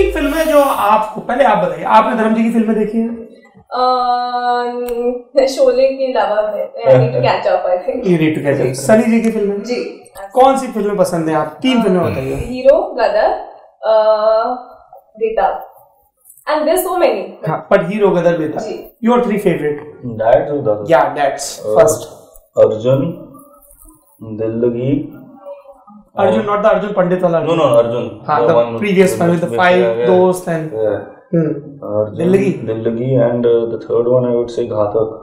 तीन फिल्में जो आपको, पहले आप बताइए, आपने धर्म जी की फिल्में देखी हैं? शोले के अलावा I need to catch up. Sunny ji की फिल्में जी, कौन सी फिल्में पसंद है आप? तीन फिल्में बताइए। हीरो, गदर, बेताब, and there's so many. हाँ, but hero Gadar बेताब. Your three favorite? Dads or daughters? Yeah, dads. First. Arjun, Dillagi. Arjun, not the Arjun Pandit वाला. No, no, Arjun. हाँ, the previous one with the five dost and. Dillagi. Dillagi and the third one I would say Ghaatak.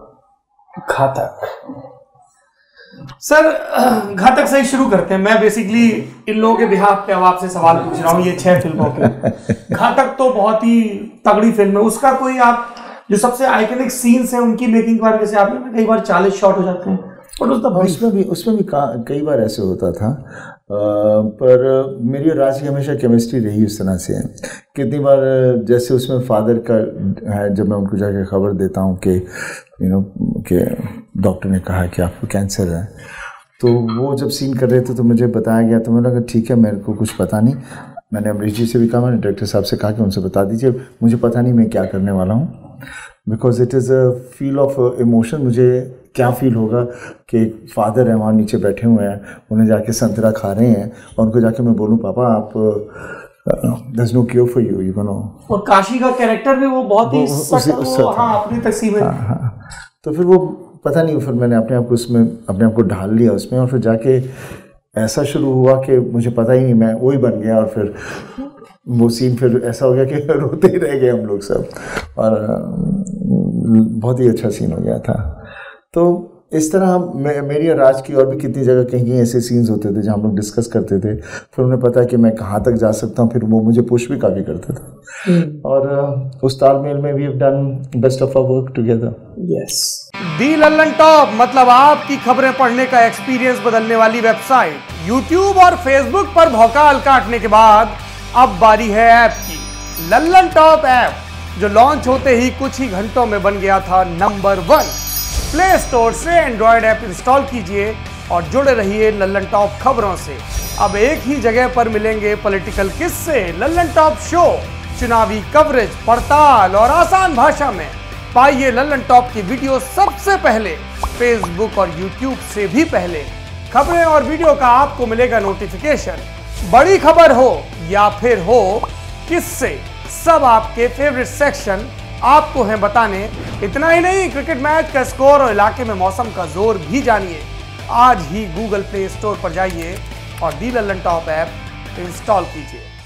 Ghaatak. Sir Ghatak से ही शुरू करते हैं। मैं basically इन लोगों के behalf पे अब आपसे सवाल पूछ रहा हूँ। ये 6 फिल्मों के, घातक तो बहुत ही तगड़ी फिल्म है। उसका कोई आप जो सबसे आइकनिक सीन्स हैं उनकी मेकिंग बार, जैसे आपने कई बार 40 शॉट हो जाते हैं और उसमें भी कई बार ऐसे होता था। पर मेरी और राज की हमेशा केमिस्ट्री रही उस तरह से। कितनी बार जैसे उसमें फादर का है, जब मैं उनको जाके खबर देता हूँ कि यू नो कि डॉक्टर ने कहा कि आपको कैंसर है, तो वो जब सीन कर रहे थे तो मुझे बताया गया, तो मैंने कहा ठीक है, मेरे को कुछ पता नहीं। मैंने अमरीश जी से भी कहा, मैंने डायरेक्टर साहब से कहा कि उनसे बता दीजिए, मुझे पता नहीं मैं क्या करने वाला हूँ, because it is a feel of emotion. मुझे क्या फील होगा कि फादर है वहाँ नीचे बैठे हुए हैं, उन्हें जाके संतरा खा रहे हैं और उनको जाके मैं बोलूँ पापा आप there's no cure for you, you know। और काशी का कैरेक्टर भी वो बहुत ही सटल, हाँ अपनी तस्वीर। तो फिर वो पता नहीं, फिर मैंने अपने आप को उसमें, अपने आप को ढाल लिया उसमें और फिर जाके ऐसा शुरू हुआ कि मुझे पता ही नहीं, मैं वही बन गया। और फिर वो सीन फिर ऐसा हो गया कि रोते ही रह गए हम लोग सब, और बहुत ही अच्छा सीन हो गया था। तो इस तरह हम, मेरी और राज की और भी कितनी जगह कहीं ऐसे सीन्स होते थे जहाँ हम लोग डिस्कस करते थे, फिर उन्हें पता कि मैं कहाँ तक जा सकता हूँ, फिर वो मुझे पुश भी काफ़ी करते थे। और उस तालमेल में we have done best of our work together. Yes, the Lallantop मतलब आपकी खबरें पढ़ने का एक्सपीरियंस बदलने वाली वेबसाइट। यूट्यूब और फेसबुक पर भौकाल काटने के बाद अब बारी है ऐप की। लल्लनटॉप ऐप जो लॉन्च होते ही कुछ ही घंटों में बन गया था नंबर 1। प्ले स्टोर से एंड्रॉयड ऐप इंस्टॉल कीजिए और जुड़े रहिए लल्लनटॉप खबरों से। अब एक ही जगह पर मिलेंगे पॉलिटिकल किस्से, लल्लनटॉप शो, चुनावी कवरेज, पड़ताल और आसान भाषा में। पाइए लल्लनटॉप की वीडियो सबसे पहले, फेसबुक और यूट्यूब से भी पहले। खबरें और वीडियो का आपको मिलेगा नोटिफिकेशन। बड़ी खबर हो या फिर हो किस्से, सब आपके फेवरेट सेक्शन आपको हैं बताने। इतना ही नहीं, क्रिकेट मैच का स्कोर और इलाके में मौसम का जोर भी जानिए। आज ही गूगल प्ले स्टोर पर जाइए और दी लल्लनटॉप ऐप इंस्टॉल कीजिए।